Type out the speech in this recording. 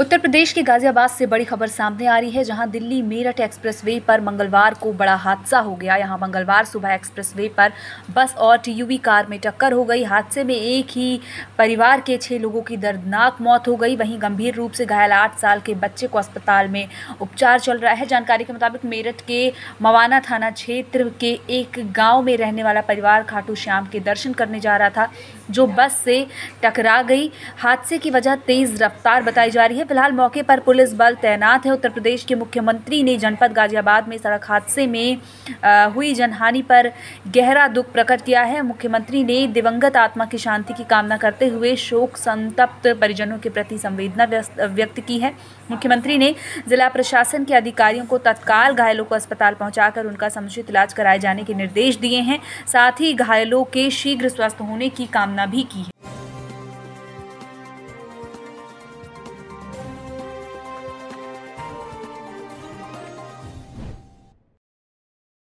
उत्तर प्रदेश के गाजियाबाद से बड़ी खबर सामने आ रही है, जहां दिल्ली मेरठ एक्सप्रेसवे पर मंगलवार को बड़ा हादसा हो गया। यहां मंगलवार सुबह एक्सप्रेसवे पर बस और टीयूवी कार में टक्कर हो गई। हादसे में एक ही परिवार के 6 लोगों की दर्दनाक मौत हो गई। वहीं गंभीर रूप से घायल 8 साल के बच्चे को अस्पताल में उपचार चल रहा है। जानकारी के मुताबिक मेरठ के मवाना थाना क्षेत्र के एक गाँव में रहने वाला परिवार खाटू श्याम के दर्शन करने जा रहा था, जो बस से टकरा गई। हादसे की वजह तेज़ रफ्तार बताई जा रही है। फिलहाल मौके पर पुलिस बल तैनात है। उत्तर प्रदेश के मुख्यमंत्री ने जनपद गाजियाबाद में सड़क हादसे में हुई जनहानि पर गहरा दुख प्रकट किया है। मुख्यमंत्री ने दिवंगत आत्मा की शांति की कामना करते हुए शोक संतप्त परिजनों के प्रति संवेदना व्यक्त की है। मुख्यमंत्री ने जिला प्रशासन के अधिकारियों को तत्काल घायलों को अस्पताल पहुंचाकर उनका समुचित इलाज कराए जाने के निर्देश दिए हैं। साथ ही घायलों के शीघ्र स्वस्थ होने की कामना भी की है।